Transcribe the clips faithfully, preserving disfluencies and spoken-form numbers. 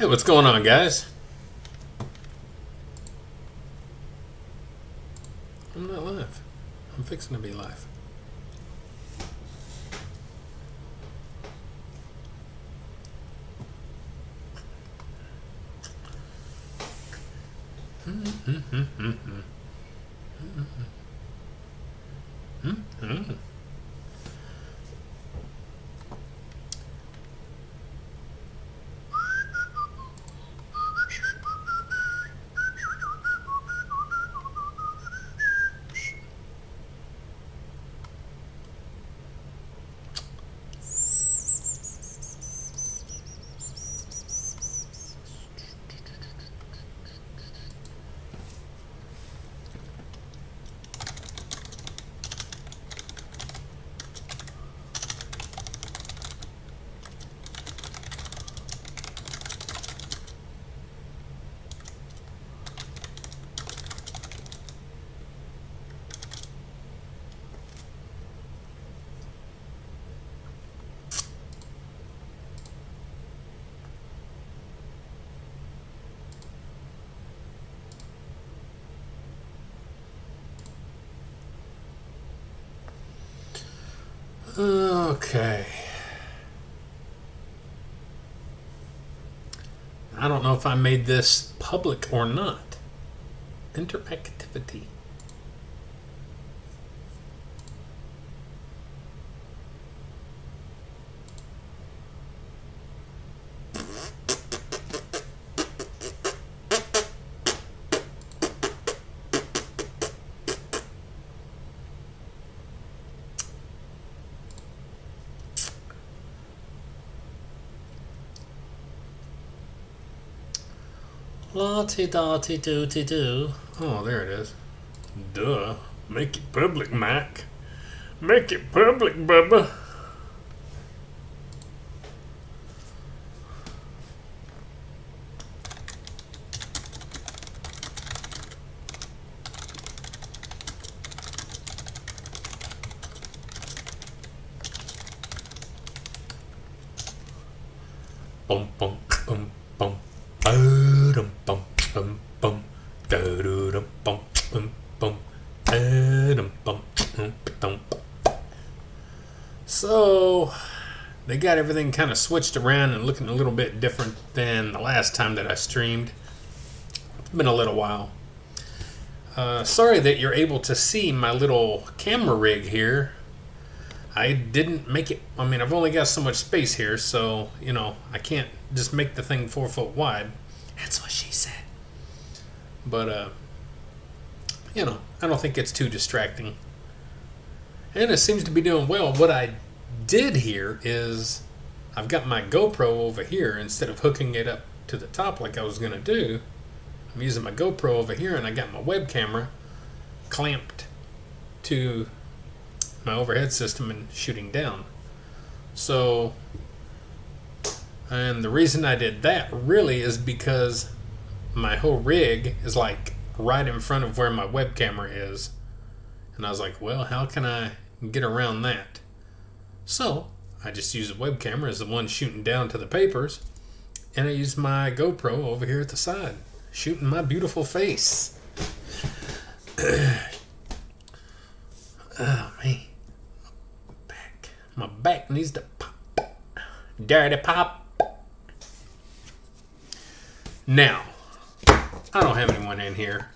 Hey, what's going on, guys? I'm not live. I'm fixing to be live. Okay. I don't know if I made this public or not. Interactivity. La-ti-da-ti-do-ti-do. Oh, there it is. Duh. Make it public, Mac. Make it public, Bubba. Got everything kind of switched around and looking a little bit different than the last time that I streamed. It's been a little while. Uh, sorry that you're able to see my little camera rig here. I didn't make it, I mean, I've only got so much space here, so, you know, I can't just make the thing four foot wide. That's what she said. But, uh, you know, I don't think it's too distracting. And it seems to be doing well. What I did here is I've got my GoPro over here. Instead of hooking it up to the top like I was gonna do, I'm using my GoPro over here, and I got my web camera clamped to my overhead system and shooting down. So, and the reason I did that really is because my whole rig is like right in front of where my web camera is, and I was like, well, how can I get around that? So, I just use the web camera as the one shooting down to the papers, and I use my GoPro over here at the side, shooting my beautiful face. Oh, man. My back. My back needs to pop. Dirty pop. Now, I don't have anyone in here.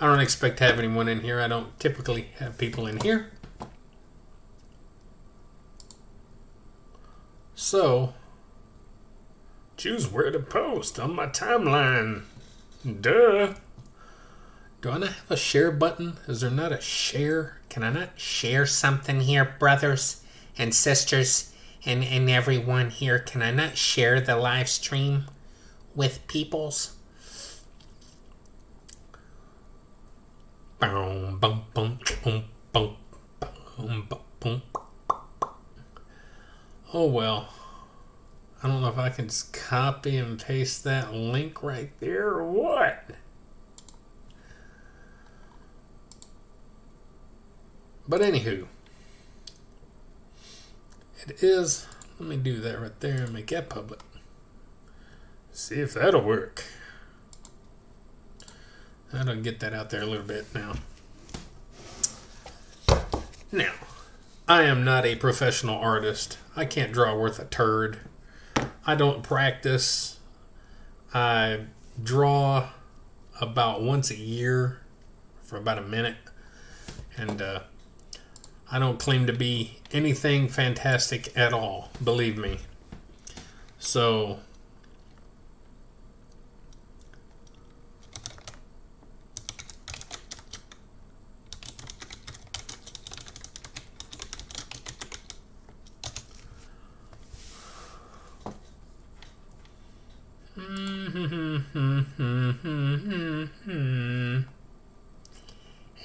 I don't expect to have anyone in here. I don't typically have people in here. So, choose where to post on my timeline. Duh. Do I not have a share button? Is there not a share? Can I not share something here, brothers and sisters and, and everyone here? Can I not share the live stream with peoples? Boom, boom, boom, boom, boom, boom, boom. Oh well, I don't know if I can just copy and paste that link right there or what. But anywho, it is, let me do that right there and make that public. See if that'll work. I'll get that out there a little bit now. Now, I am not a professional artist. I can't draw worth a turd. I don't practice. I draw about once a year for about a minute. And uh, I don't claim to be anything fantastic at all, believe me. So,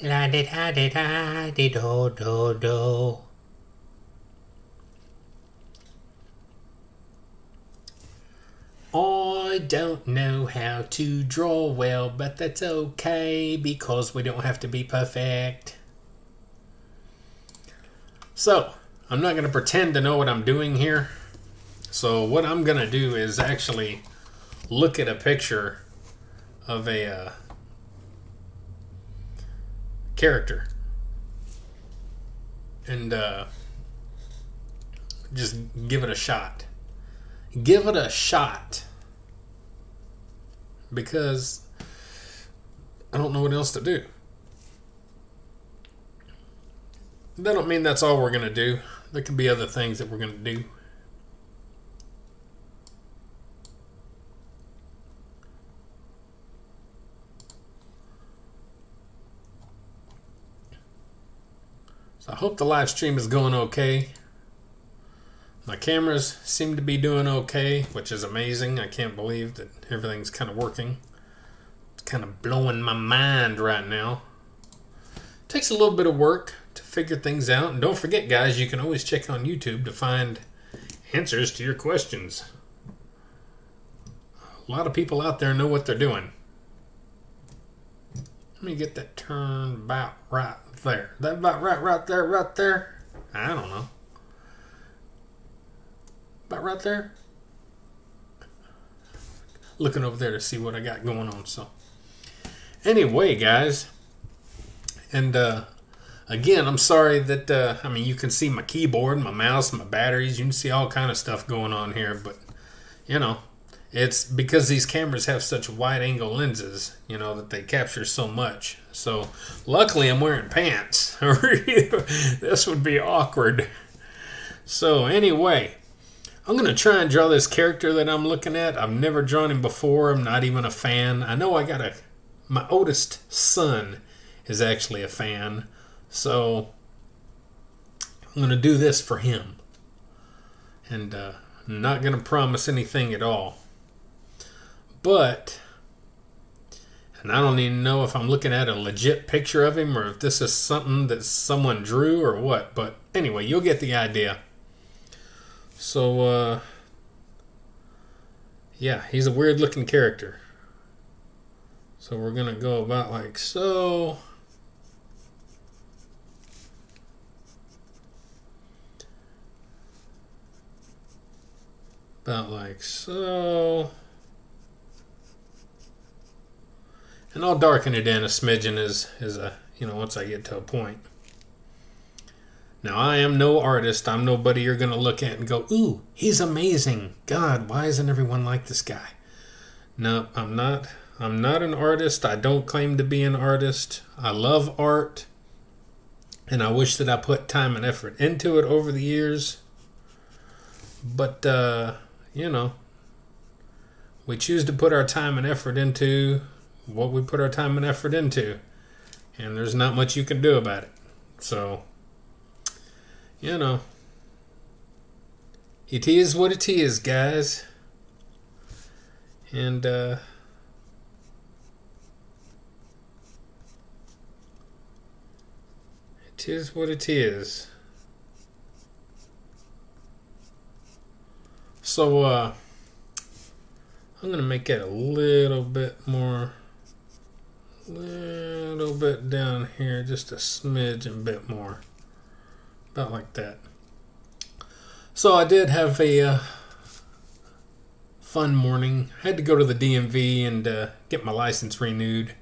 la de da de da de do do do. I don't know how to draw well, but that's okay because we don't have to be perfect. So, I'm not going to pretend to know what I'm doing here. So, what I'm going to do is actually look at a picture of a uh, character and uh, just give it a shot. Give it a shot because I don't know what else to do. That don't mean that's all we're going to do. There could be other things that we're going to do. So I hope the live stream is going okay. My cameras seem to be doing okay, which is amazing. I can't believe that everything's kind of working. It's kind of blowing my mind right now. It takes a little bit of work to figure things out. And don't forget, guys, you can always check on YouTube to find answers to your questions. A lot of people out there know what they're doing. Let me get that turned about right there. That about right, right there, right there. I don't know. About right there. Looking over there to see what I got going on. So, anyway, guys, and uh, again, I'm sorry that uh, I mean you can see my keyboard, my mouse, my batteries. You can see all kind of stuff going on here, but you know. It's because these cameras have such wide-angle lenses, you know, that they capture so much. So, luckily, I'm wearing pants. This would be awkward. So, anyway, I'm going to try and draw this character that I'm looking at. I've never drawn him before. I'm not even a fan. I know I got a... My oldest son is actually a fan. So, I'm going to do this for him. And uh, I'm not going to promise anything at all. But, and I don't even know if I'm looking at a legit picture of him or if this is something that someone drew or what. But anyway, you'll get the idea. So, uh, yeah, he's a weird looking character. So we're going to go about like so. About like so. And I'll darken it in a smidgen as, as a, you know, once I get to a point. Now, I am no artist. I'm nobody you're going to look at and go, ooh, he's amazing. God, why isn't everyone like this guy? No, I'm not. I'm not an artist. I don't claim to be an artist. I love art. And I wish that I put time and effort into it over the years. But, uh, you know, we choose to put our time and effort into what we put our time and effort into, and there's not much you can do about it. So, you know, it is what it is, guys. And uh it is what it is. So uh I'm gonna make it a little bit more, little bit down here, just a smidge and bit more, about like that. So I did have a uh, fun morning. I had to go to the D M V and uh, get my license renewed.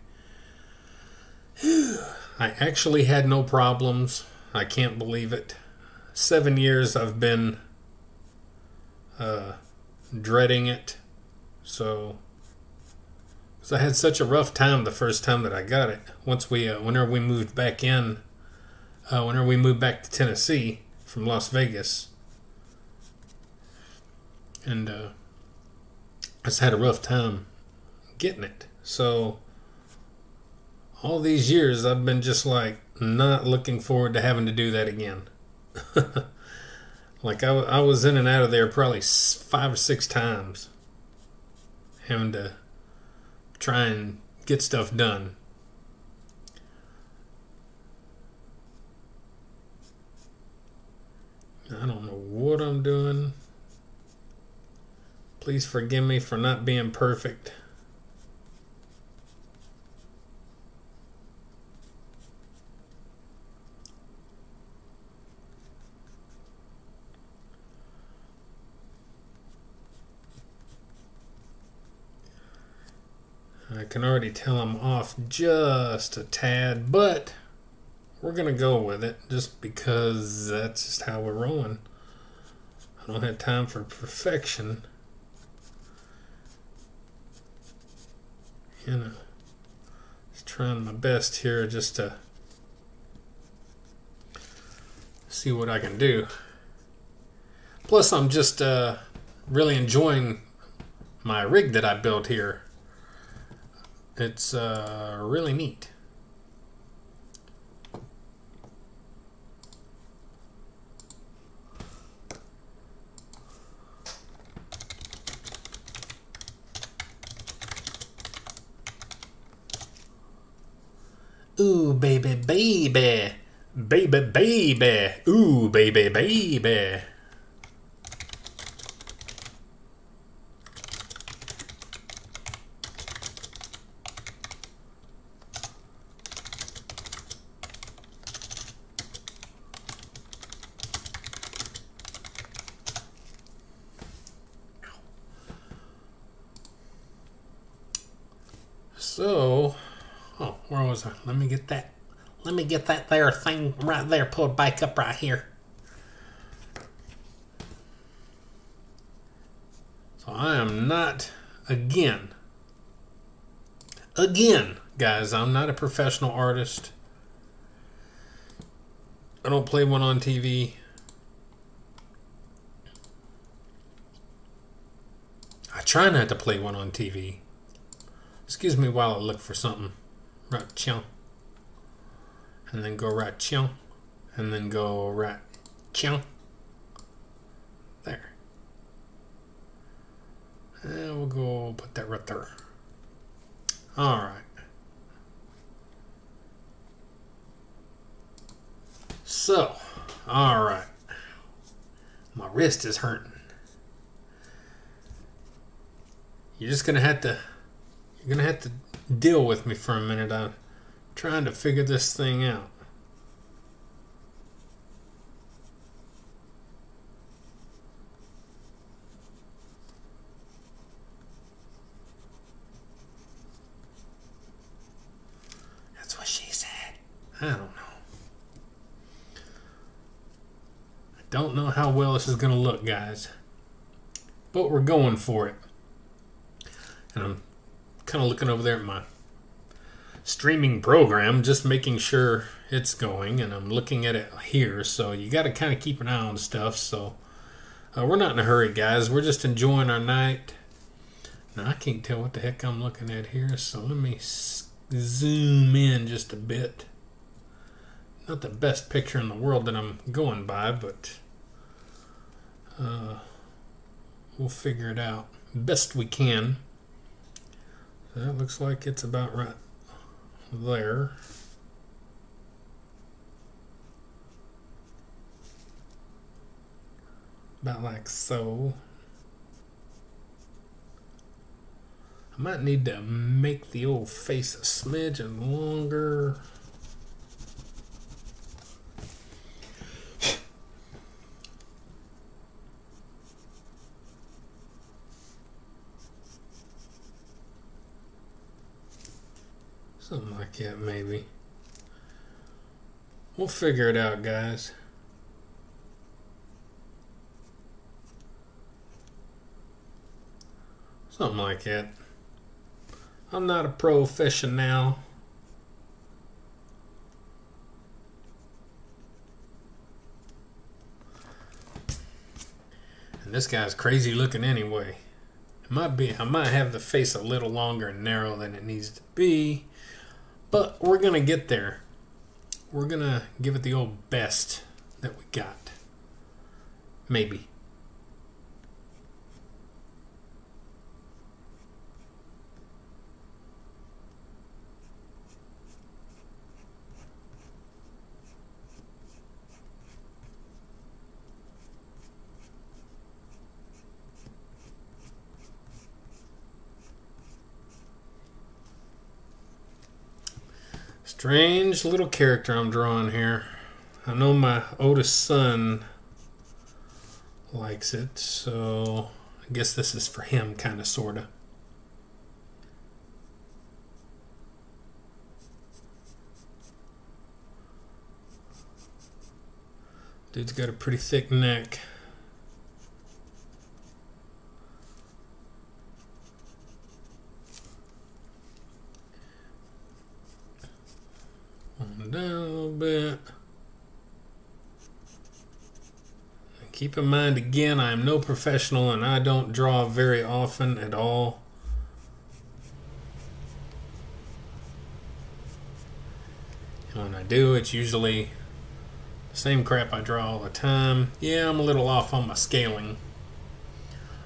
Whew. I actually had no problems. I can't believe it. Seven years I've been uh, dreading it. So, because I had such a rough time the first time that I got it. Once we, uh, whenever we moved back in, uh, whenever we moved back to Tennessee from Las Vegas, and uh, I just had a rough time getting it. So all these years I've been just like not looking forward to having to do that again. Like I, I was in and out of there probably five or six times, having to try and get stuff done. I don't know what I'm doing. Please forgive me for not being perfect. I can already tell I'm off just a tad, but we're going to go with it just because that's just how we're rolling. I don't have time for perfection. You know, just trying my best here just to see what I can do. Plus, I'm just uh, really enjoying my rig that I built here. It's uh, really neat. Ooh, baby, baby, baby, baby, ooh, baby, baby. So, oh, where was I? Let me get that. Let me get that there thing right there pulled back up right here. So I am not, again, again, guys, I'm not a professional artist. I don't play one on T V. I try not to play one on T V. Excuse me while I look for something. Right chomp. And then go right chomp. And then go right chomp. There. And we'll go put that right there. Alright. So, alright. My wrist is hurting. You're just going to have to You're going to have to deal with me for a minute. I'm trying to figure this thing out. That's what she said. I don't know. I don't know how well this is going to look, guys. But we're going for it. And I'm kind of looking over there at my streaming program, just making sure it's going, and I'm looking at it here, so you got to kind of keep an eye on stuff. So uh, we're not in a hurry, guys. We're just enjoying our night. Now I can't tell what the heck I'm looking at here, so let me zoom in just a bit. Not the best picture in the world that I'm going by, but uh, we'll figure it out best we can. That looks like it's about right there. About like so. I might need to make the old face a smidge longer. Something like that, maybe. We'll figure it out, guys. Something like that. I'm not a pro fishing now. And this guy's crazy looking anyway. It might be, I might have the face a little longer and narrow than it needs to be, but we're gonna get there. We're gonna give it the old best that we got. Maybe. Strange little character I'm drawing here. I know my oldest son likes it, so I guess this is for him, kind of, sort of. Dude's got a pretty thick neck. Down a little bit. And keep in mind, again, I am no professional and I don't draw very often at all. And when I do, it's usually the same crap I draw all the time. Yeah, I'm a little off on my scaling.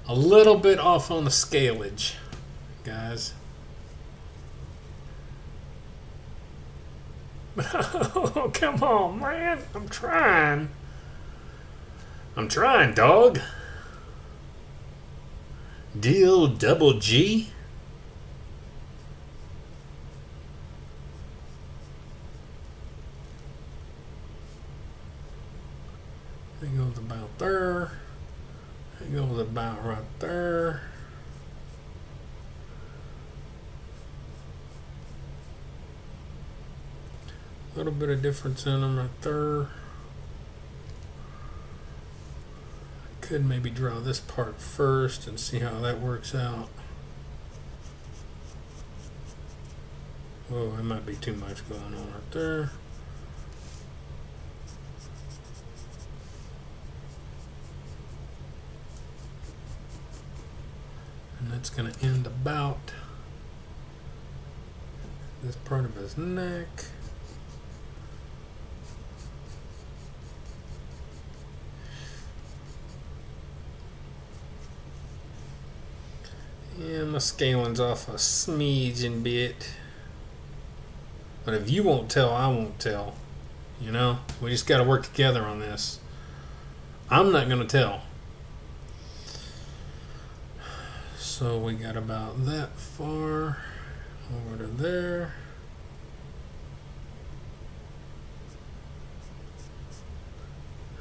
A little bit off on the scalage, guys. Oh, come on, man. I'm trying. I'm trying, dog. Deal double G. That goes about there. That goes about right there. Little bit of difference in them right there. Could maybe draw this part first and see how that works out. Whoa, there might be too much going on right there. And that's going to end about this part of his neck. Yeah, my scaling's off a smidgen bit. But if you won't tell, I won't tell. You know? We just got to work together on this. I'm not going to tell. So we got about that far over to there.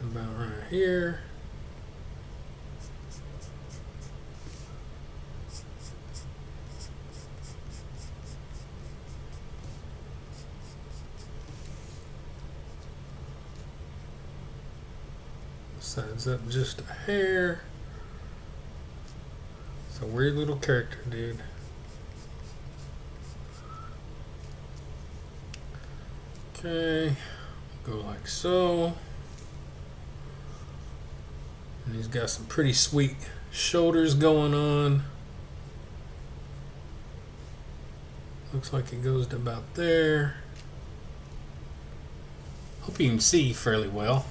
About right here. Sides up just a hair. It's a weird little character, dude. Okay, go like so. And he's got some pretty sweet shoulders going on. Looks like it goes to about there. Hope you can see fairly well.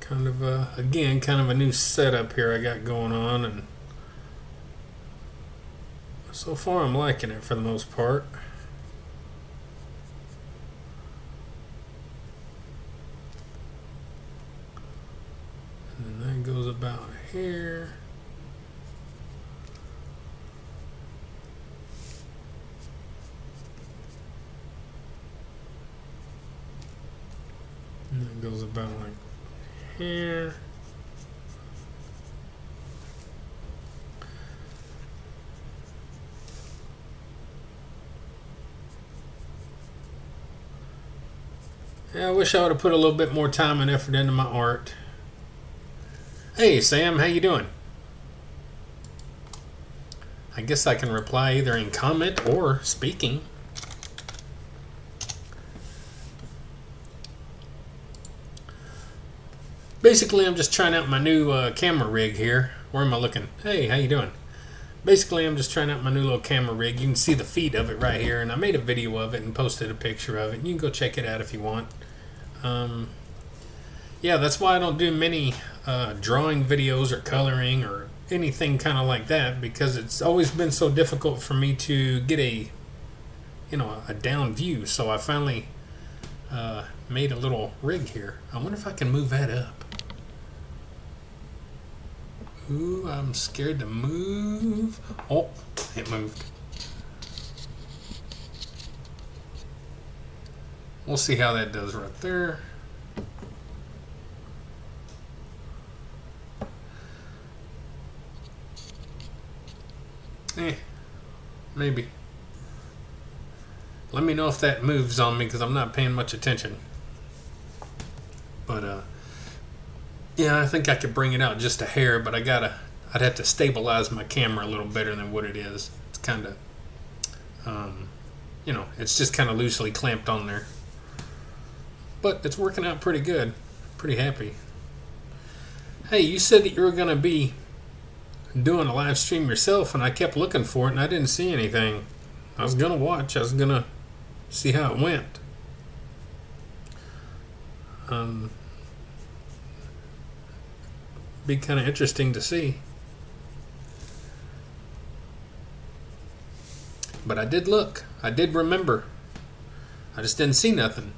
Kind of a, again, kind of a new setup here I got going on, and so far I'm liking it for the most part. And then that goes about here. And that goes about like here. I wish I would have put a little bit more time and effort into my art. Hey, Sam, how you doing? I guess I can reply either in comment or speaking. Basically, I'm just trying out my new uh, camera rig here. Where am I looking? Hey, how you doing? Basically, I'm just trying out my new little camera rig. You can see the feet of it right here, and I made a video of it and posted a picture of it. You can go check it out if you want. Um, yeah, that's why I don't do many uh, drawing videos or coloring or anything kind of like that, because it's always been so difficult for me to get a, you know, a down view. So I finally uh, made a little rig here. I wonder if I can move that up. Ooh, I'm scared to move. Oh, it moved. We'll see how that does right there. Eh, maybe. Let me know if that moves on me, because I'm not paying much attention. But, uh, yeah, I think I could bring it out just a hair, but I gotta, I'd have to stabilize my camera a little better than what it is. It's kind of, um, you know, it's just kind of loosely clamped on there. But it's working out pretty good. Pretty happy. Hey, you said that you were going to be doing a live stream yourself, and I kept looking for it, and I didn't see anything. I was going to watch. I was going to see how it went. Um... Be kind of interesting to see. But I did look. I did remember. I just didn't see nothing.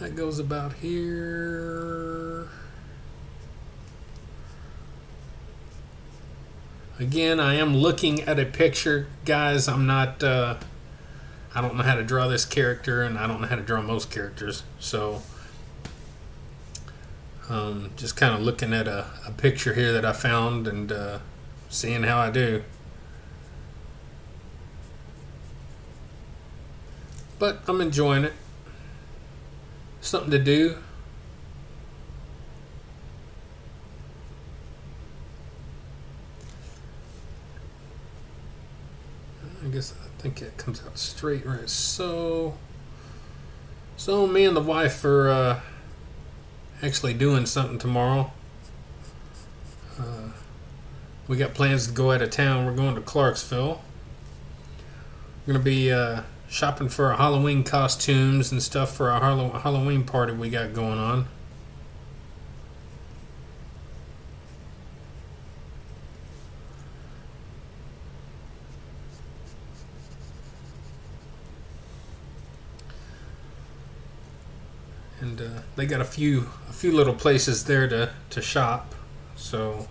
That goes about here. Again, I am looking at a picture. Guys, I'm not... Uh, I don't know how to draw this character, and I don't know how to draw most characters. So... Um, just kind of looking at a, a picture here that I found and uh, seeing how I do. But I'm enjoying it. Something to do. I guess I think it comes out straight, right? So, so me and the wife are... Uh, actually doing something tomorrow. Uh, we got plans to go out of town. We're going to Clarksville. We're going to be uh, shopping for our Halloween costumes and stuff for our Halloween party we got going on. And uh, they got a few a few little places there to, to shop, so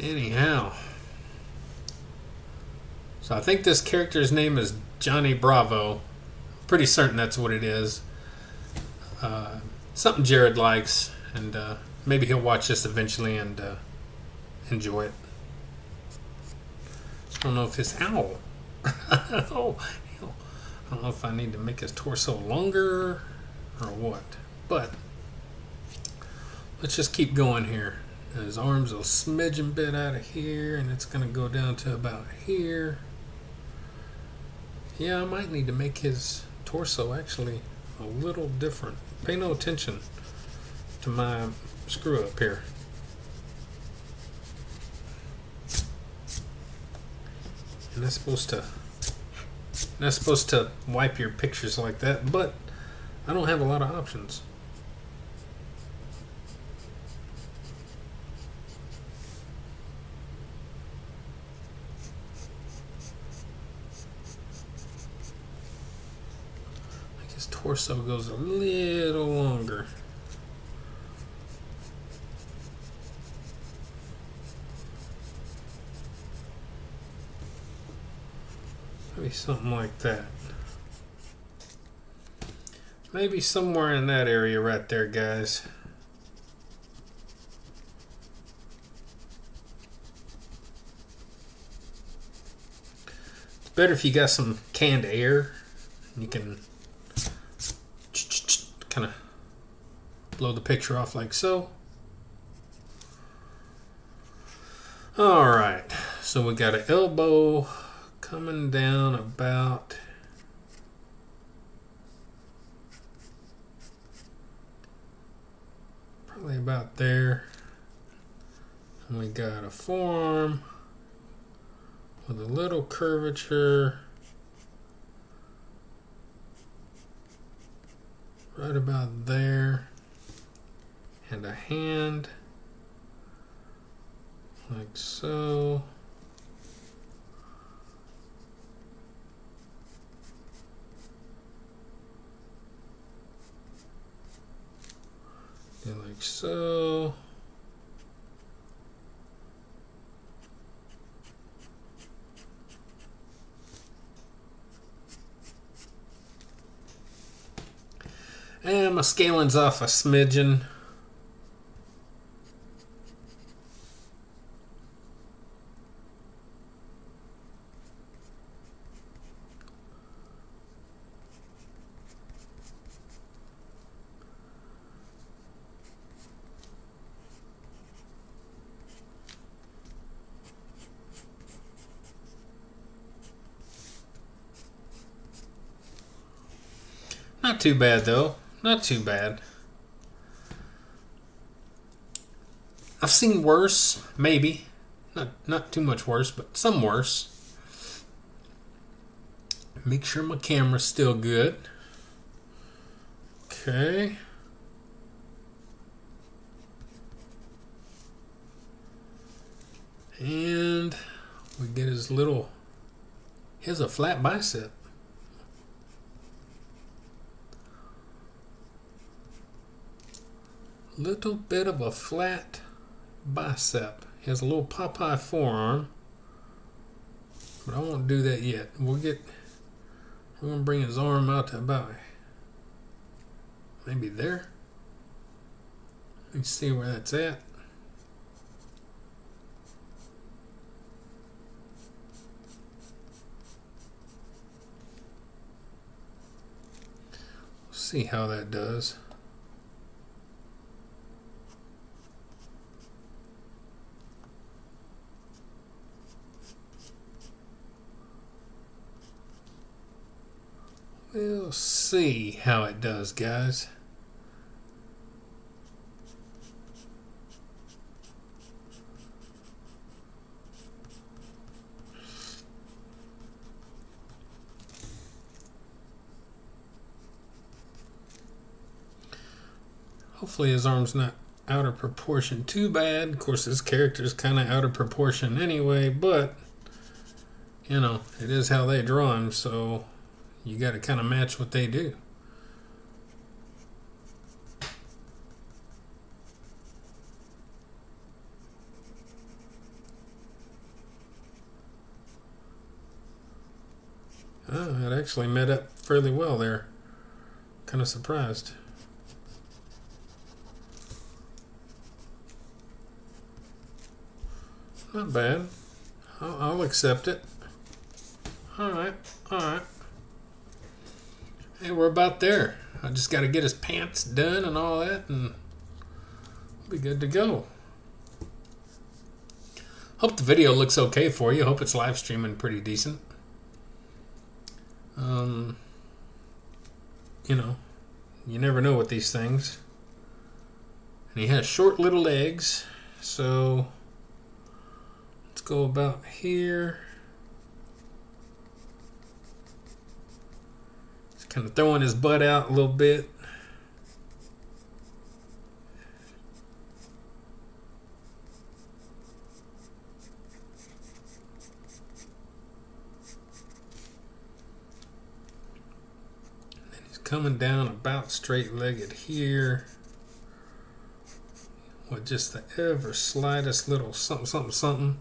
anyhow. So I think this character's name is Johnny Bravo. I'm pretty certain that's what it is. Uh, something Jared likes, and uh, maybe he'll watch this eventually and uh, enjoy it. I don't know if his owl. Oh, hell. I don't know if I need to make his torso longer or what. But let's just keep going here. His arms will smidge a bit out of here, and it's going to go down to about here. Yeah, I might need to make his torso actually a little different. Pay no attention to my screw up here. And that's supposed to, not supposed to wipe your pictures like that, but I don't have a lot of options. Torso goes a little longer. Maybe something like that. Maybe somewhere in that area right there, guys. It's better if you got some canned air. You can kind of blow the picture off like so. Alright, so we got an elbow coming down about probably about there, and we got a forearm with a little curvature right about there, and a hand like so. And like so. And my scaling's off a smidgen. Not too bad though. Not too bad. I've seen worse, maybe. Not not too much worse, but some worse. Make sure my camera's still good. Okay. And we get his little, here's a flat bicep. Little bit of a flat bicep. He has a little Popeye forearm, but I won't do that yet. We'll get, we're gonna bring his arm out to about maybe there. Let me see where that's at. We'll see how that does. We'll see how it does, guys. Hopefully his arm's not out of proportion too bad. Of course, his character's kind of out of proportion anyway, but, you know, it is how they draw him, so you got to kind of match what they do. Oh, it actually met up fairly well there. Kind of surprised. Not bad. I'll, I'll accept it. All right. All right. Hey, we're about there. I just got to get his pants done and all that, and we'll be good to go. Hope the video looks okay for you. Hope it's live streaming pretty decent. Um, you know, you never know with these things. And he has short little legs, so let's go about here. Kind of throwing his butt out a little bit. Then he's coming down about straight-legged here with just the ever slightest little something, something, something.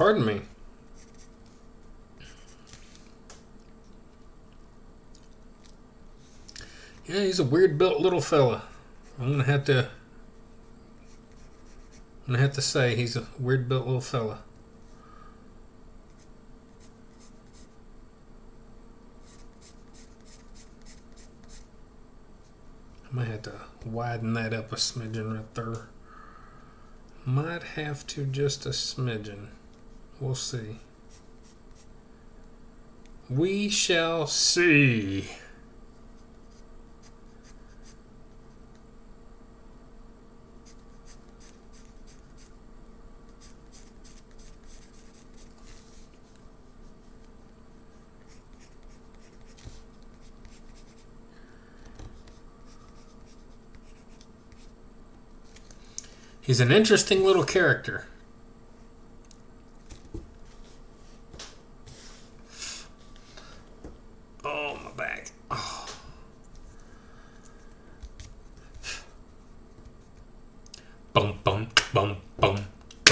Pardon me. Yeah, he's a weird built little fella. I'm gonna have to I'm gonna have to say he's a weird built little fella. I might have to widen that up a smidgen right there. Might have to just a smidgen. We'll see. We shall see. He's an interesting little character. Oh, my back. Oh. Bum, bum, bum, bum.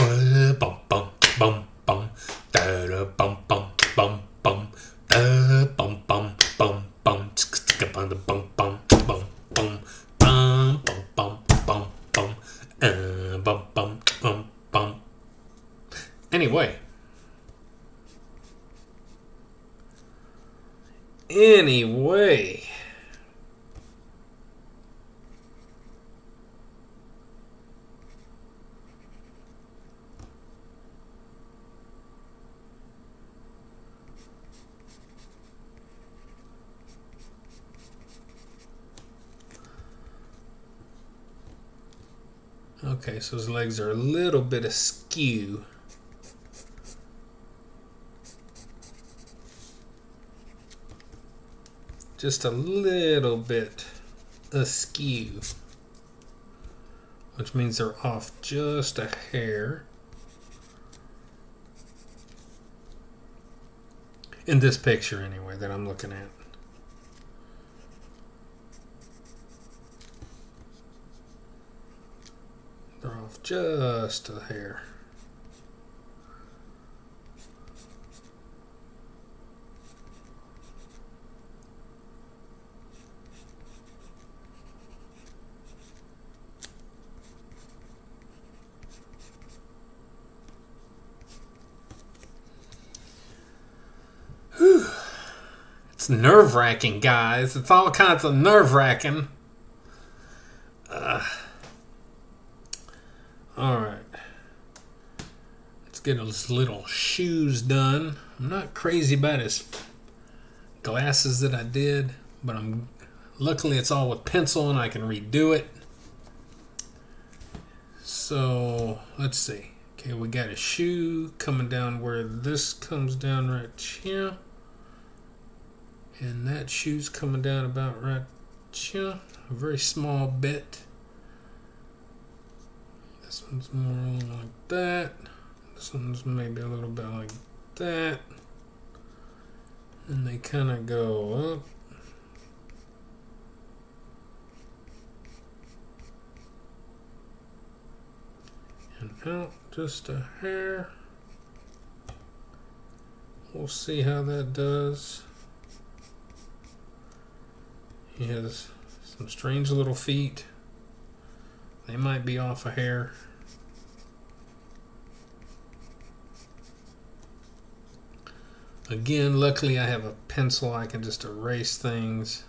Uh, bum, bum, bum, bum. Da, da, bum, bum, bum, bum. Da, bum, bum, bum, bum. Bum, bum, bum, bum, bum, bum, bum, bum, bum, bum. Uh. Bum, bum, bum, bum. Anyway. Anyway. Okay, so his legs are a little bit askew. Just a little bit askew. Which means they're off just a hair. In this picture, anyway, that I'm looking at. Off just a hair. Whew. It's nerve-wracking, guys. It's all kinds of nerve-wracking. Uh Alright, let's get his little shoes done. I'm not crazy about his glasses that I did, but I'm luckily it's all with pencil and I can redo it. So, let's see. Okay, we got a shoe coming down where this comes down right here. And that shoe's coming down about right here. A very small bit. This one's more like that. This one's maybe a little bit like that. And they kind of go up. And out just a hair. We'll see how that does. He has some strange little feet. They might be off a hair. Again, luckily I have a pencil. I can just erase things.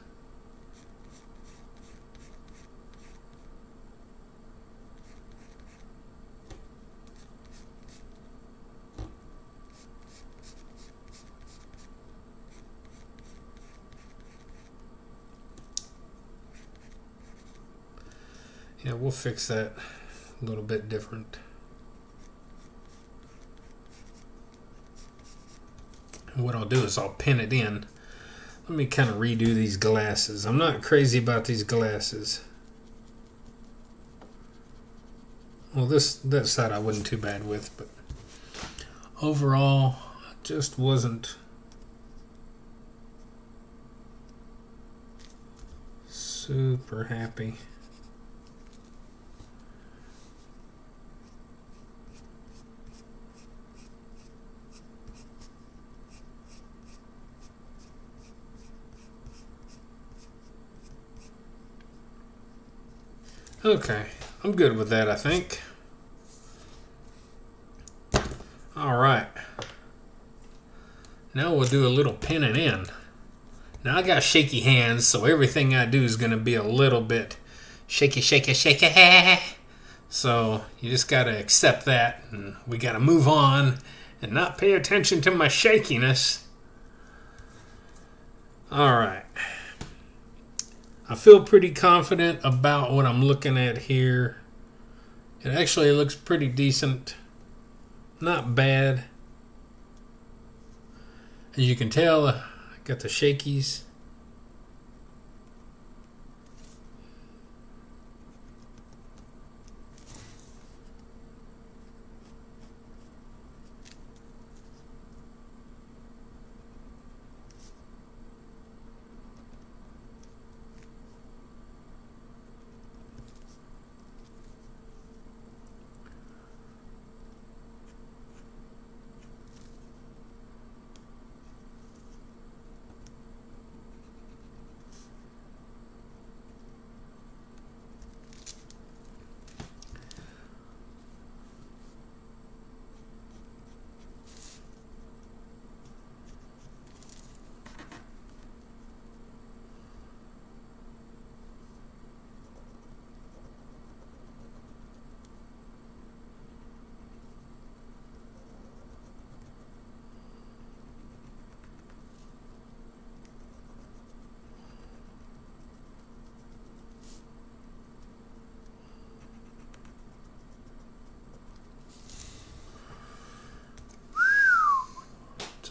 Yeah, we'll fix that a little bit different. And what I'll do is I'll pin it in. Let me kind of redo these glasses. I'm not crazy about these glasses. Well, this, that side I wasn't too bad with, but overall, I just wasn't super happy. Okay, I'm good with that, I think. All right. Now we'll do a little pinning in. Now I got shaky hands, so everything I do is going to be a little bit shaky, shaky, shaky. So you just got to accept that, and we got to move on and not pay attention to my shakiness. All right. I feel pretty confident about what I'm looking at here. It actually looks pretty decent. Not bad. As you can tell, I got the shakies.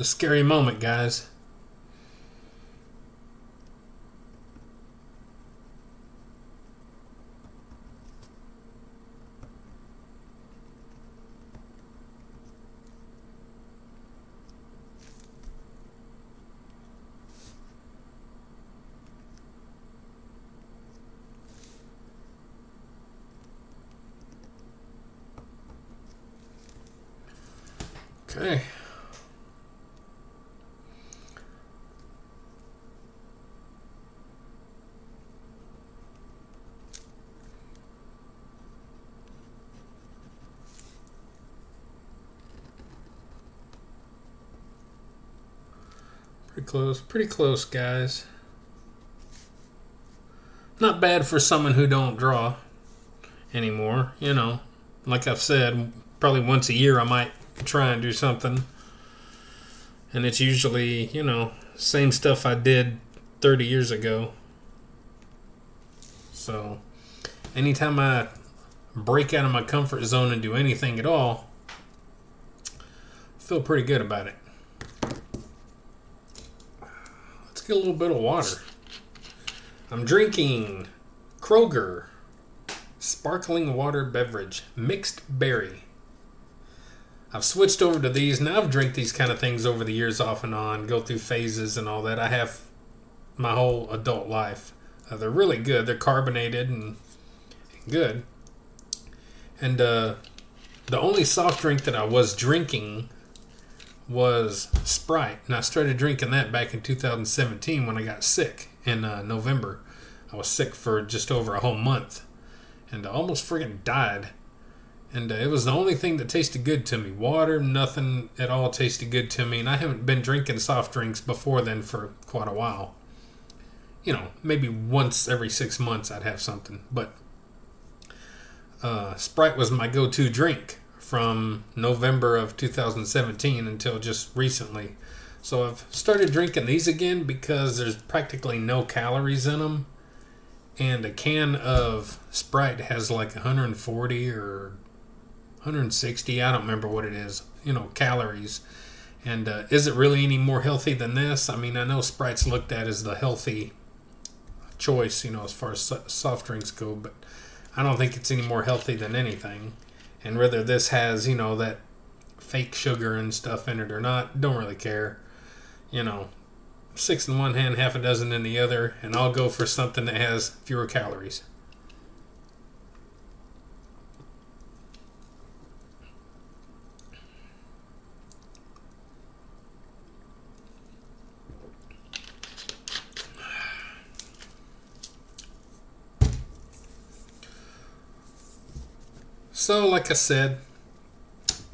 It's a scary moment, guys. Okay. Close, pretty close, guys. Not bad for someone who don't draw anymore. You know, like I've said, probably once a year I might try and do something, and it's usually, you know, same stuff I did thirty years ago. So anytime I break out of my comfort zone and do anything at all, I feel pretty good about it. A little bit of water. I'm drinking Kroger sparkling water beverage, mixed berry. I've switched over to these. Now I've drank these kind of things over the years off and on, go through phases and all that. I have my whole adult life. Uh, they're really good. They're carbonated and, and good. And uh, the only soft drink that I was drinking was Sprite, and I started drinking that back in two thousand seventeen when I got sick in uh, November. I was sick for just over a whole month, and I almost friggin' died. And uh, it was the only thing that tasted good to me. Water, nothing at all tasted good to me, and I haven't been drinking soft drinks before then for quite a while. You know, maybe once every six months I'd have something, but uh, Sprite was my go-to drink from November of two thousand seventeen until just recently. So I've started drinking these again because there's practically no calories in them, and a can of Sprite has like one hundred forty or one hundred sixty, I don't remember what it is, you know, calories. And uh, is it really any more healthy than this? I mean, I know Sprite's looked at as the healthy choice, you know, as far as soft drinks go, but I don't think it's any more healthy than anything. And whether this has, you know, that fake sugar and stuff in it or not, don't really care. You know, six in one hand, half a dozen in the other, and I'll go for something that has fewer calories. So, like I said,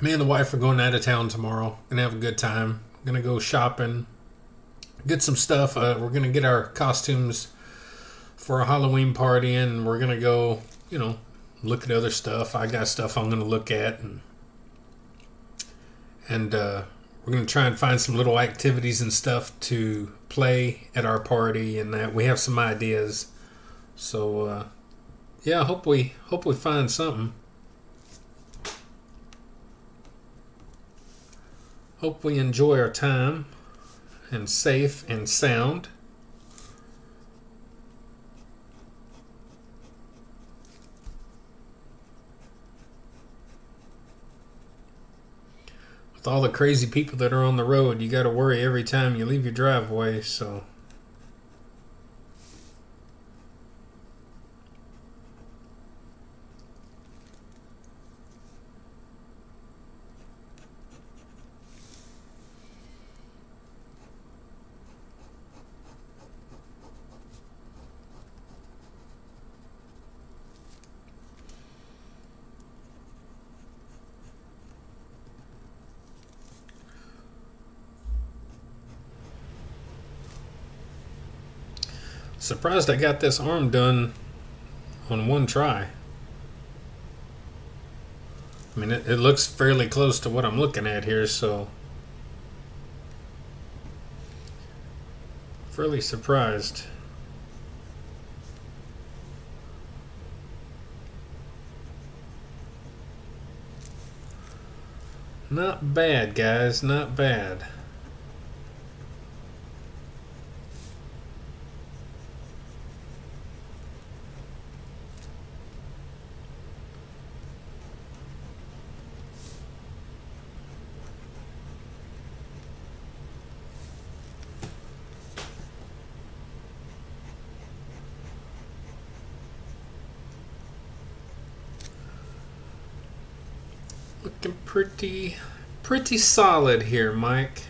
me and the wife are going out of town tomorrow. Gonna have a good time. Gonna go shopping, get some stuff. Uh, we're gonna get our costumes for a Halloween party, and we're gonna go, you know, look at other stuff. I got stuff I'm gonna look at, and and uh, we're gonna try and find some little activities and stuff to play at our party, and that we have some ideas. So uh, yeah, I hope we hope we find something. Hope we enjoy our time and safe and sound. With all the crazy people that are on the road, you got to worry every time you leave your driveway, so surprised I got this arm done on one try. I mean, it, it looks fairly close to what I'm looking at here, so fairly surprised. Not bad, guys, not bad. Looking pretty, pretty solid here, Mike.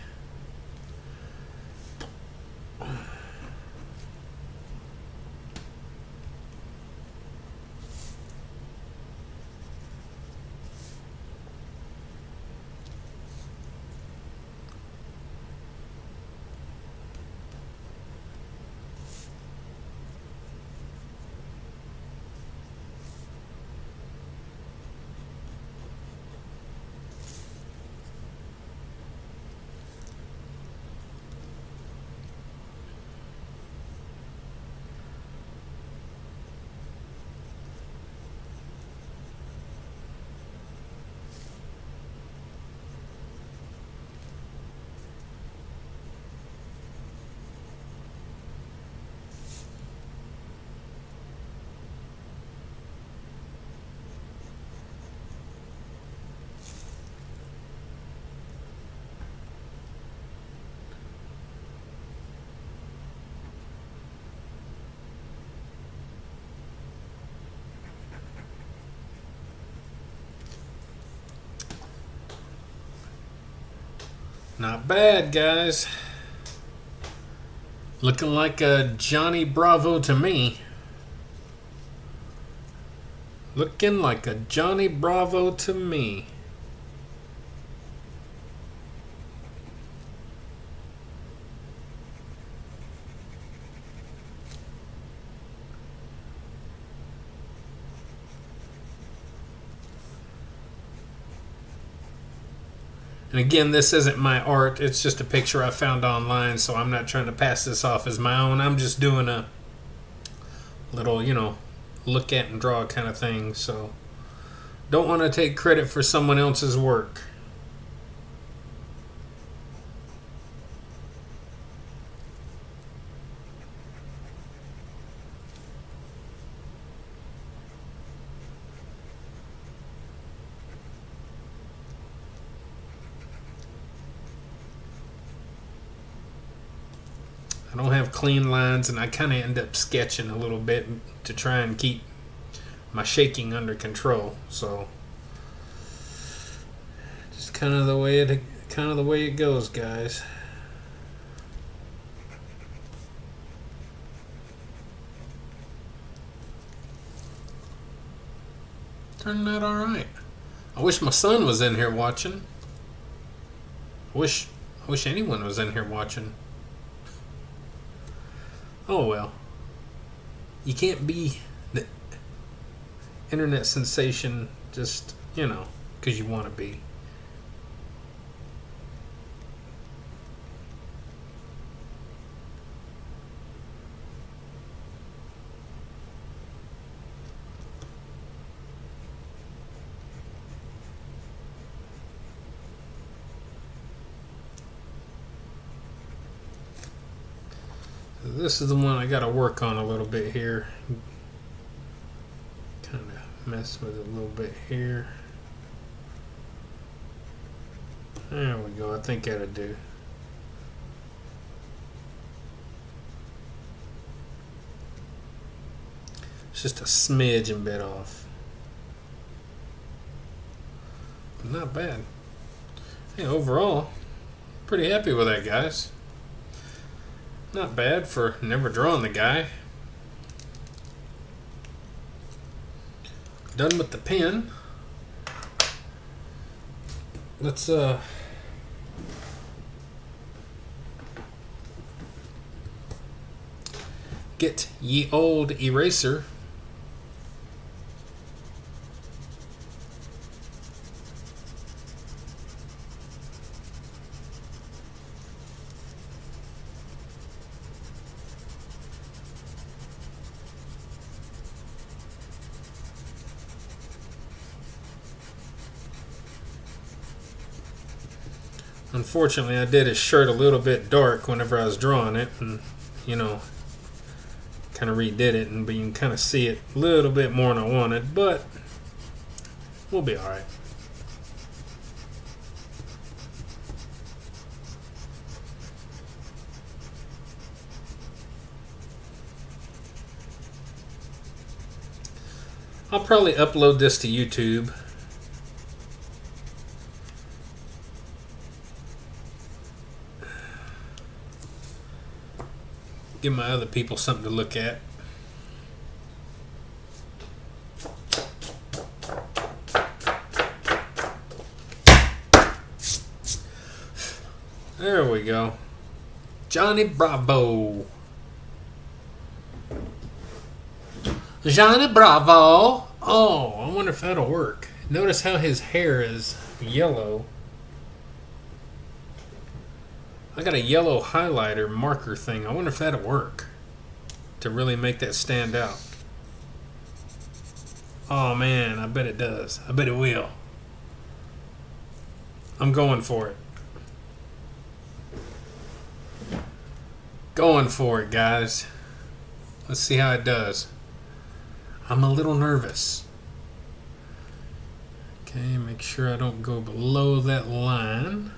Not bad, guys. Looking like a Johnny Bravo to me. Looking like a Johnny Bravo to me. And again, this isn't my art, it's just a picture I found online, so I'm not trying to pass this off as my own. I'm just doing a little, you know, look at and draw kind of thing, so don't want to take credit for someone else's work. I don't have clean lines, and I kind of end up sketching a little bit to try and keep my shaking under control. So, just kind of the way it, kind of the way it goes, guys. turned out all right. I wish my son was in here watching. I wish, I wish anyone was in here watching. Oh well. You can't be the internet sensation just, you know, because you want to be. This is the one I gotta work on a little bit here. Kind of mess with it a little bit here. There we go. I think that'll do. It's just a smidge and bit off. But not bad. Hey, overall, pretty happy with that, guys. Not bad for never drawing the guy. Done with the pen. Let's uh get ye old eraser. Unfortunately, I did his shirt a little bit dark whenever I was drawing it, and you know, kind of redid it, and but you can kind of see it a little bit more than I wanted, but we'll be all right. I'll probably upload this to YouTube. Give my other people something to look at. There we go. Johnny Bravo. Johnny Bravo. Oh, I wonder if that'll work. Notice how his hair is yellow. I got a yellow highlighter marker thing. I wonder if that'll work to really make that stand out. Oh man, I bet it does. I bet it will. I'm going for it. Going for it, guys. Let's see how it does. I'm a little nervous. Okay, make sure I don't go below that line.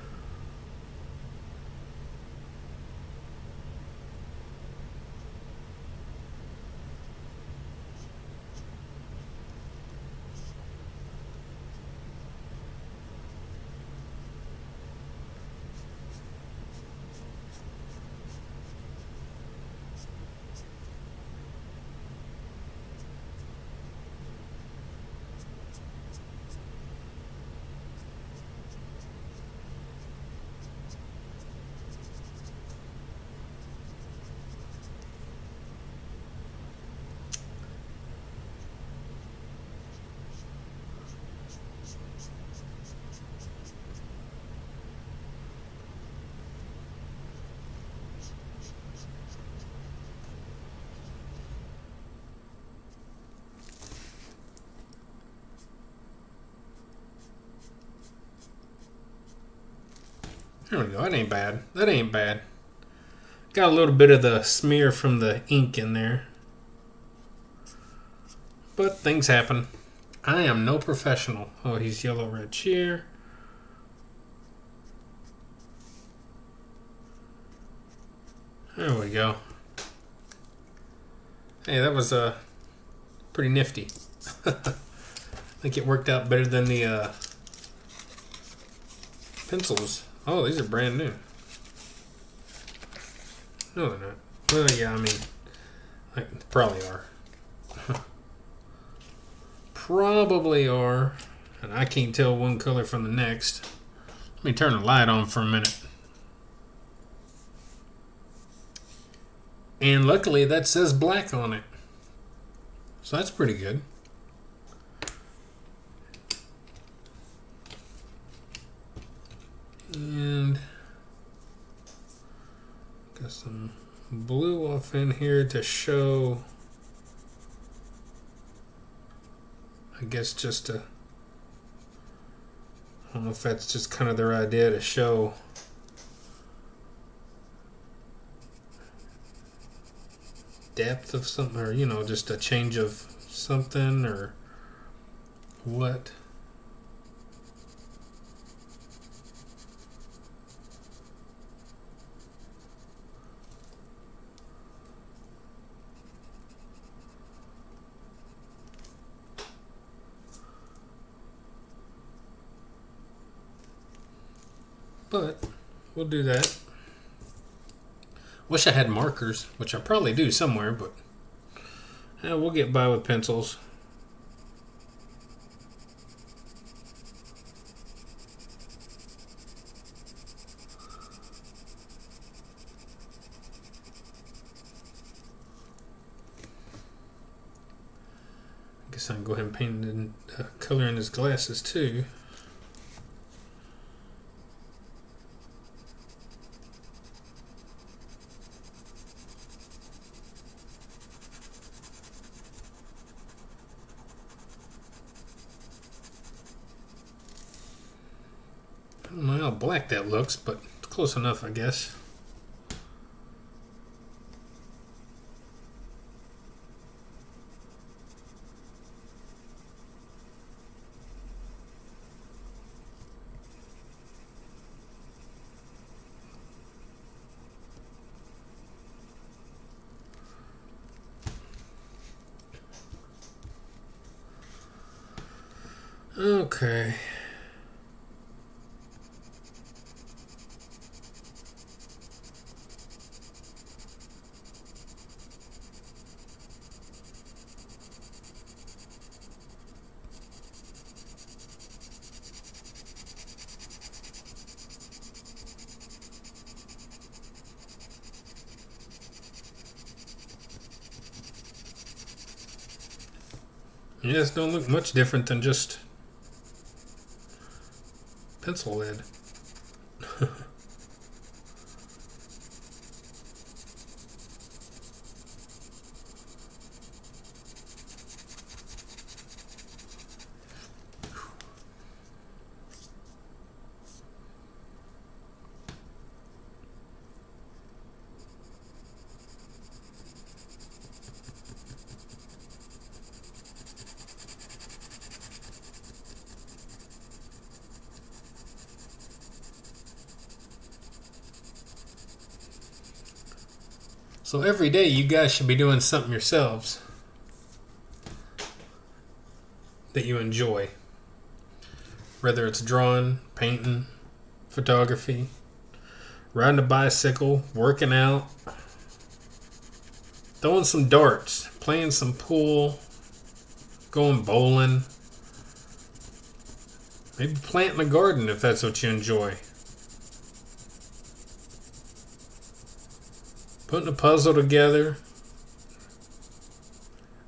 There we go. That ain't bad. That ain't bad. Got a little bit of the smear from the ink in there. But things happen. I am no professional. Oh, he's yellow red here. There we go. Hey, that was uh, pretty nifty. I think it worked out better than the uh, pencils. Oh, these are brand new. No, they're not. Well, yeah, I mean, like, probably are. probably are, and I can't tell one color from the next. Let me turn the light on for a minute. And luckily that says black on it. So that's pretty good. And got some blue off in here to show, I guess just to, I don't know if that's just kind of their idea to show depth of something, or you know, just a change of something or what. But we'll do that. Wish I had markers, which I probably do somewhere, but yeah, we'll get by with pencils. I guess I can go ahead and paint in uh, color in his glasses too. I don't know how black that looks, but it's close enough, I guess. Okay. Yes, don't look much different than just pencil lead. So every day you guys should be doing something yourselves that you enjoy. Whether it's drawing, painting, photography, riding a bicycle, working out, throwing some darts, playing some pool, going bowling, maybe planting a garden if that's what you enjoy. Putting a puzzle together,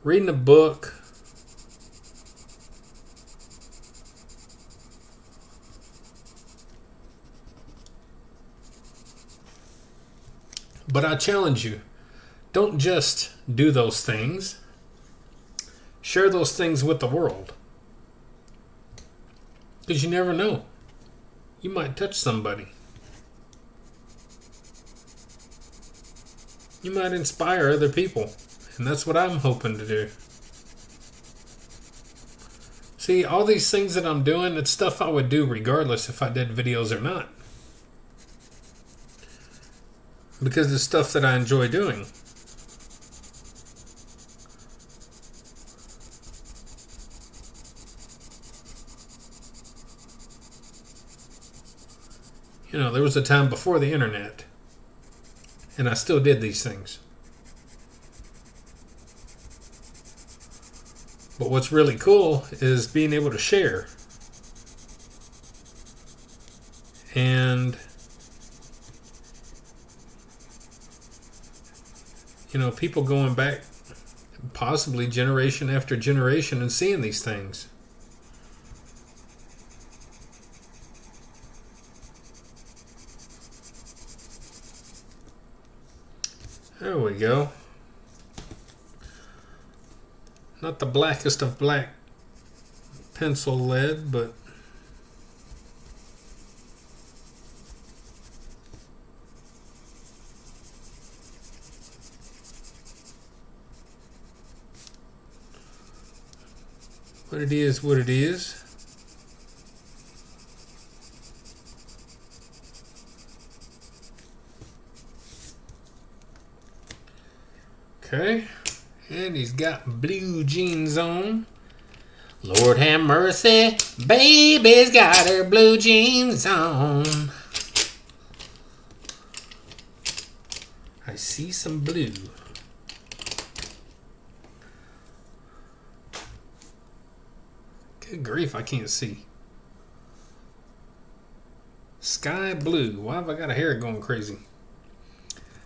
reading a book, but I challenge you, don't just do those things, share those things with the world, because you never know, you might touch somebody. You might inspire other people, and that's what I'm hoping to do. See, all these things that I'm doing, it's stuff I would do regardless if I did videos or not. Because it's stuff that I enjoy doing. You know, there was a time before the internet. And I still did these things. But what's really cool is being able to share. And, you know, people going back possibly generation after generation and seeing these things. There we go. Not the blackest of black pencil lead, but what it is, what it is. Okay. And he's got blue jeans on. Lord have mercy, baby's got her blue jeans on. I see some blue. Good grief, I can't see. Sky blue. Why have I got a hair going crazy?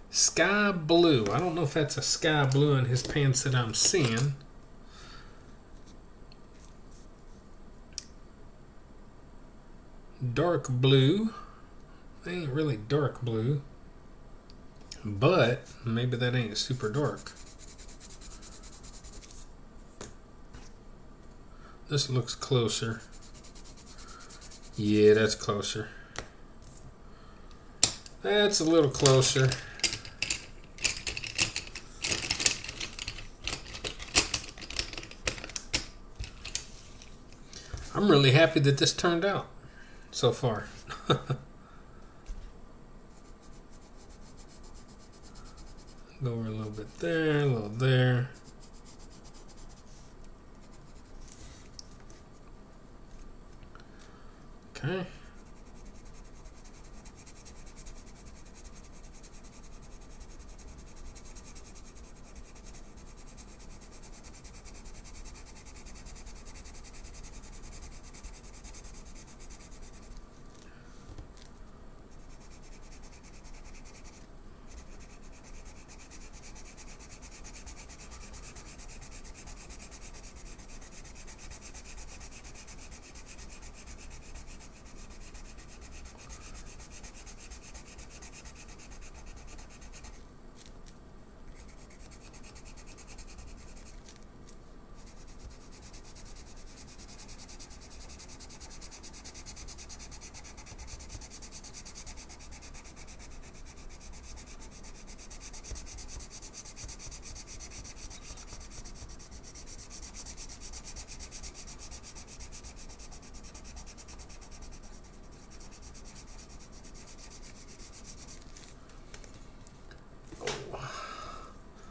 Sky blue. I don't know if that's a sky blue in his pants that I'm seeing. Dark blue. They ain't really dark blue. But maybe that ain't super dark. This looks closer. Yeah, that's closer. That's a little closer. I'm really happy that this turned out so far. Go over a little bit there, a little there. Okay.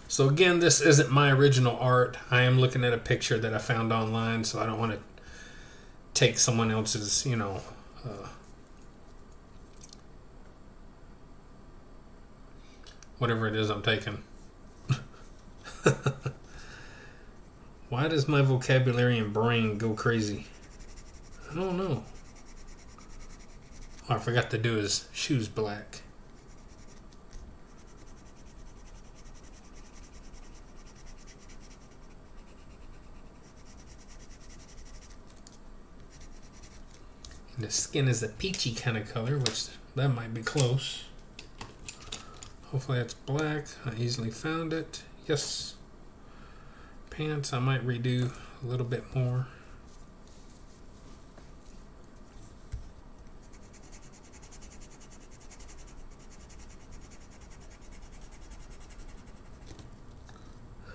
So again, this isn't my original art. I am looking at a picture that I found online, so I don't want to take someone else's, you know, uh, whatever it is I'm taking. Why does my vocabulary and brain go crazy? I don't know. Oh, I forgot to do his shoes black. The skin is a peachy kind of color, which that might be close. Hopefully that's black. I easily found it. Yes. Pants, I might redo a little bit more.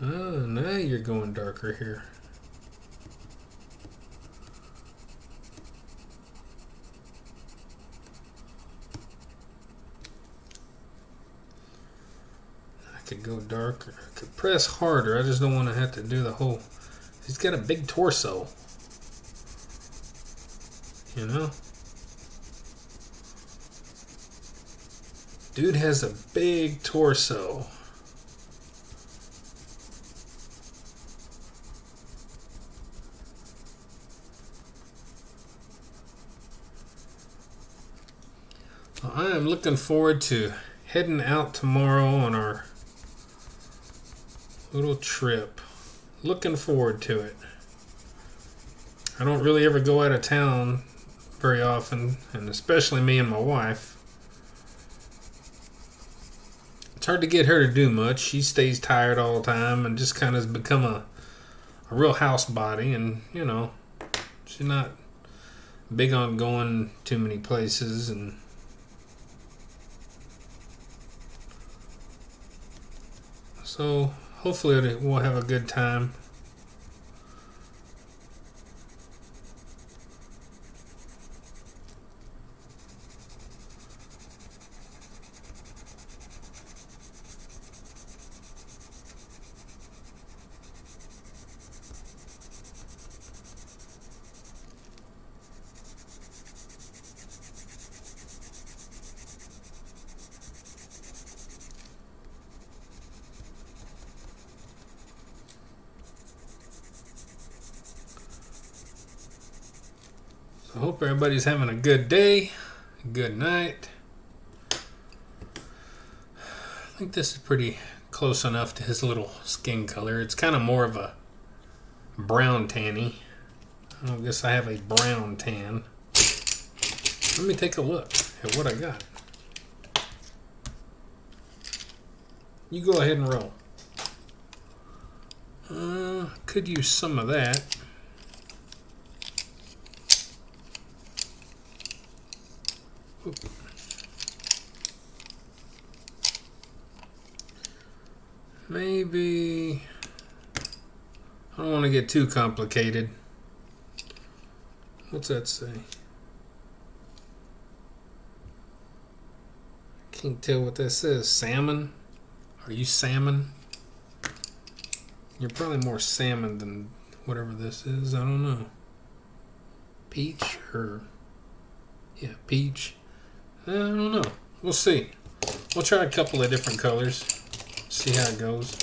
Oh, now you're going darker here. Could go darker. I could press harder. I just don't want to have to do the whole. He's got a big torso. You know? Dude has a big torso. I am looking forward to heading out tomorrow on our little trip. Looking forward to it. I don't really ever go out of town very often, and especially me and my wife. It's hard to get her to do much. She stays tired all the time and just kind of has become a, a real housebody, and, you know, she's not big on going too many places, and so hopefully we'll have a good time. I hope everybody's having a good day, good night. I think this is pretty close enough to his little skin color. It's kind of more of a brown tanny. I don't guess I have a brown tan. Let me take a look at what I got. You go ahead and roll. Uh, could use some of that. Maybe I don't want to get too complicated. What's that say? Can't tell what that says. Salmon? Are you salmon? You're probably more salmon than whatever this is. I don't know. Peach or yeah, peach. I don't know. We'll see. We'll try a couple of different colors. See how it goes.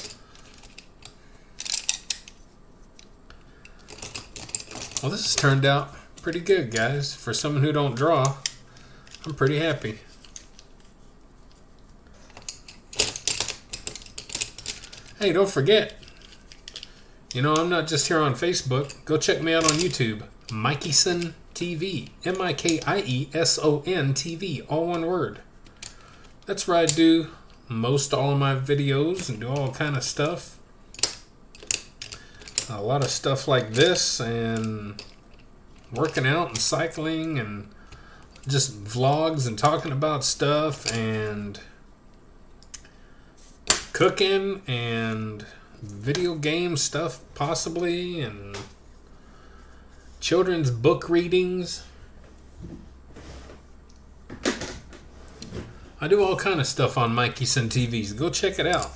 Well, this has turned out pretty good, guys. For someone who don't draw, I'm pretty happy. Hey, don't forget. You know, I'm not just here on Facebook. Go check me out on YouTube. Mikieson T V, M I K I E S O N T V, all one word. That's where I do most all of my videos and do all kind of stuff. A lot of stuff like this and working out and cycling and just vlogs and talking about stuff and cooking and video game stuff possibly, and children's book readings. I do all kind of stuff on mikieson T V. Go check it out.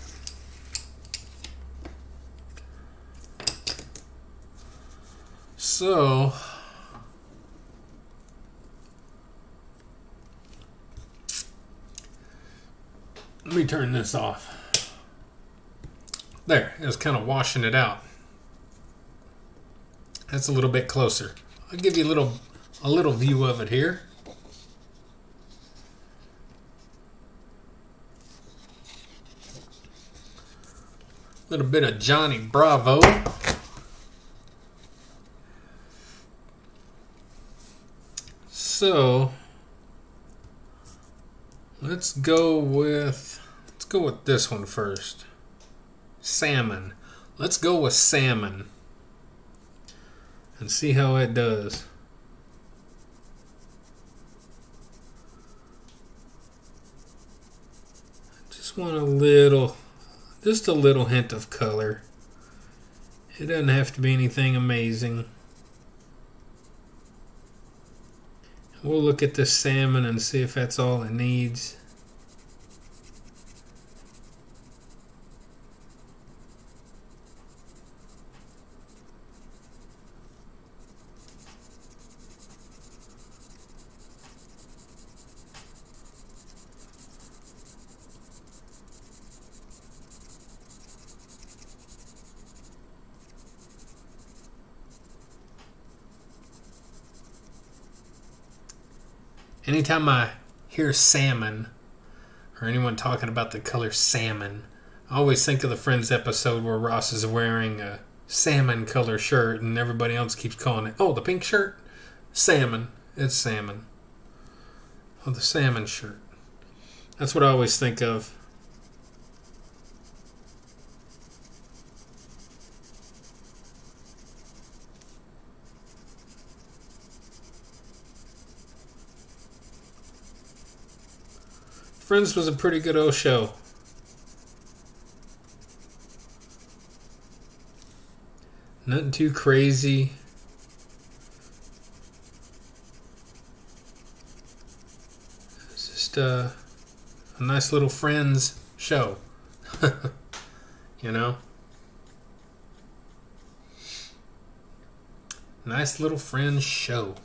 So let me turn this off. There, it was kind of washing it out. That's a little bit closer. I'll give you a little a little view of it here. A little bit of Johnny Bravo. So let's go with let's go with this one first. Salmon. Let's go with salmon. And see how it does. Just want a little, just a little hint of color. It doesn't have to be anything amazing. We'll look at this salmon and see if that's all it needs. Anytime I hear salmon or anyone talking about the color salmon, I always think of the Friends episode where Ross is wearing a salmon color shirt and everybody else keeps calling it, oh, the pink shirt? Salmon. It's salmon. Oh, the salmon shirt. That's what I always think of. Friends was a pretty good old show. Nothing too crazy. It's just uh, a nice little Friends show. You know? Nice little Friends show.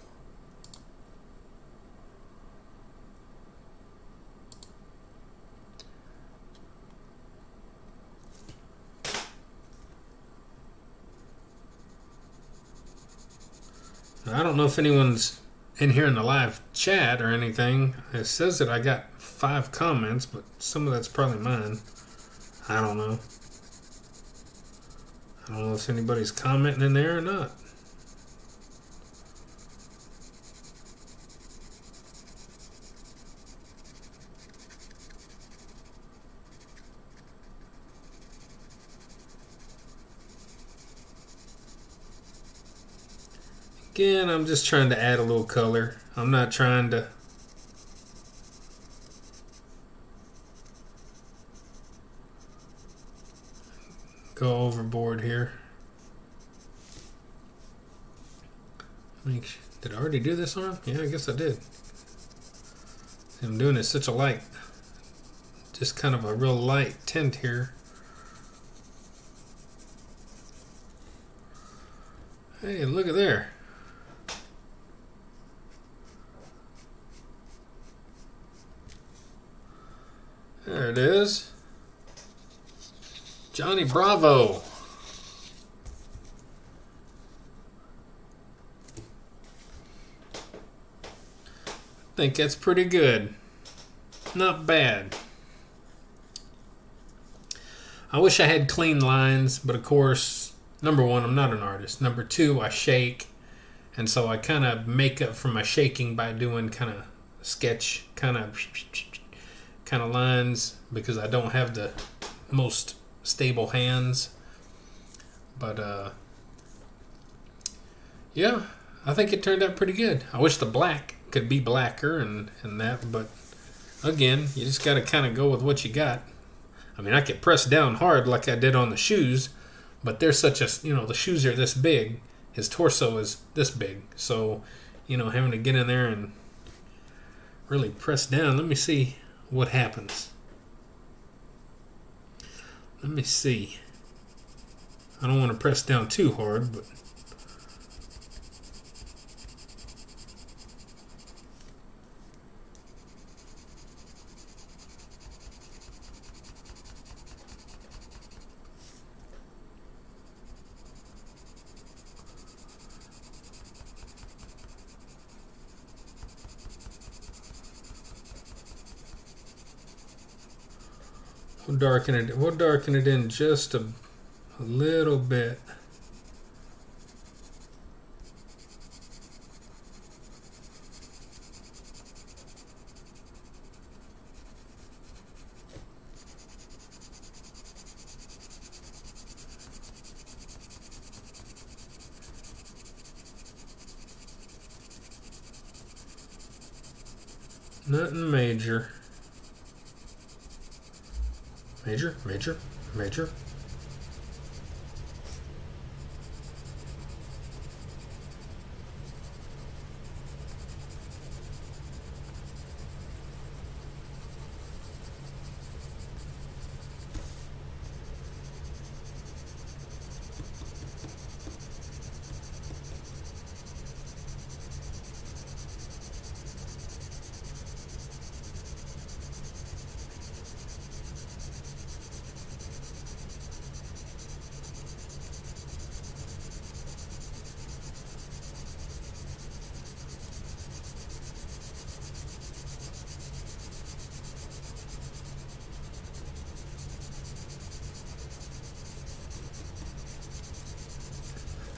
I don't know if anyone's in here in the live chat or anything. It says that I got five comments, but some of that's probably mine. I don't know. I don't know if anybody's commenting in there or not. Again, I'm just trying to add a little color. I'm not trying to... go overboard here. Make sure. Did I already do this arm? Yeah, I guess I did. I'm doing it such a light. Just kind of a real light tint here. Hey, look at there. There it is. Johnny Bravo. I think that's pretty good. Not bad. I wish I had clean lines, but of course, number one, I'm not an artist. Number two, I shake. And so I kind of make up for my shaking by doing kind of sketch, kind of... kind of lines, because I don't have the most stable hands. But uh yeah, I think it turned out pretty good. I wish the black could be blacker and and that, but again, you just got to kind of go with what you got. I mean, I could press down hard like I did on the shoes, but they're such a, you know, the shoes are this big, his torso is this big, so you know, having to get in there and really press down. Let me see what happens. Let me see. I don't want to press down too hard, but we'll darken it. We'll darken it in just a, a little bit. Nothing major. Major, major, major.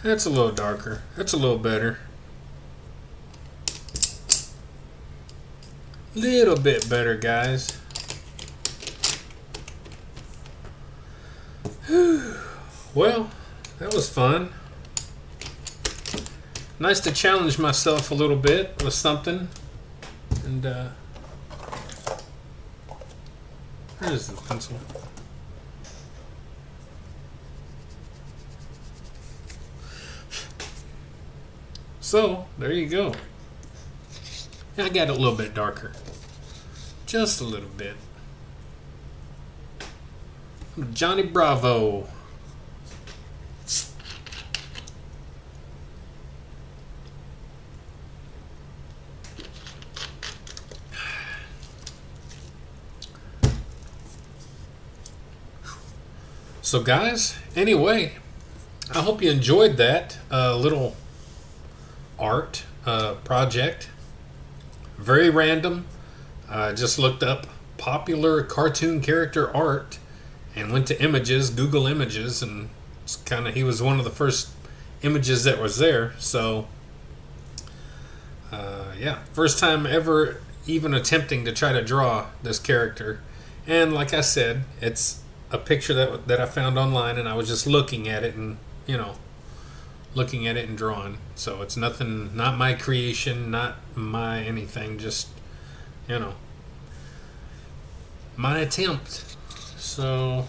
That's a little darker. That's a little better. Little bit better, guys. Whew. Well, that was fun. Nice to challenge myself a little bit with something. And uh, where is the pencil? So there you go. I got it a little bit darker, just a little bit. I'm Johnny Bravo. So guys, anyway, I hope you enjoyed that uh, little art uh, project. Very random. I uh, just looked up popular cartoon character art and went to images, Google Images, and it's kind of, he was one of the first images that was there. So uh, yeah, first time ever even attempting to try to draw this character. And like I said, it's a picture that, that I found online, and I was just looking at it and, you know, looking at it and drawing. So it's nothing, not my creation, not my anything, just, you know, my attempt. So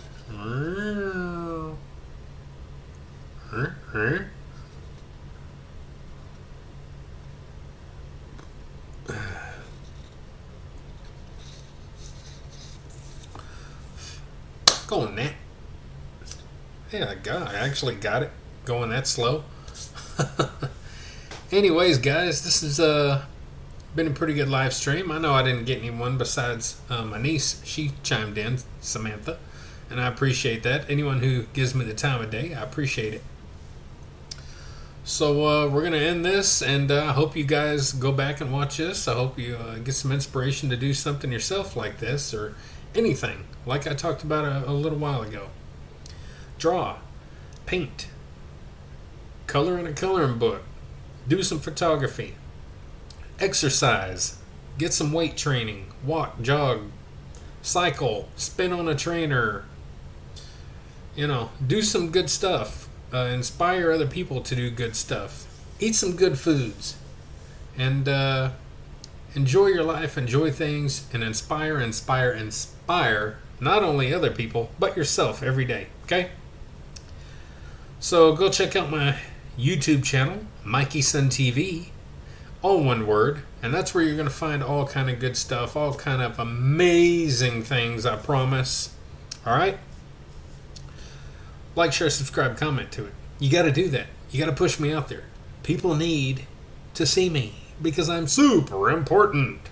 go on that. Yeah, God, I actually got it going that slow. Anyways, guys, this has uh, been a pretty good live stream. I know I didn't get anyone besides uh, my niece. She chimed in, Samantha, and I appreciate that. Anyone who gives me the time of day, I appreciate it. So uh, we're going to end this, and uh, I hope you guys go back and watch this. I hope you uh, get some inspiration to do something yourself like this or anything, like I talked about a, a little while ago. Draw, paint, color in a coloring book, do some photography, exercise, get some weight training, walk, jog, cycle, spin on a trainer, you know, do some good stuff, uh, inspire other people to do good stuff, eat some good foods, and uh, enjoy your life, enjoy things, and inspire, inspire, inspire not only other people, but yourself every day, okay? So go check out my YouTube channel, mikiesontv, all one word, and that's where you're going to find all kind of good stuff, all kind of amazing things, I promise. All right? Like, share, subscribe, comment to it. You got to do that. You got to push me out there. People need to see me because I'm super important.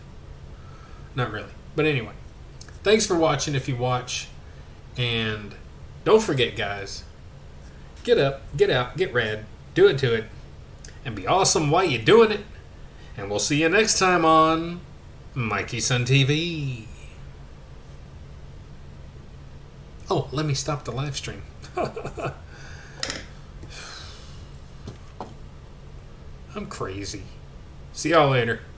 Not really. But anyway, thanks for watching if you watch. And don't forget, guys, get up, get out, get rad, do it to it, and be awesome while you're doing it. And we'll see you next time on mikiesontv. Oh, let me stop the live stream. I'm crazy. See y'all later.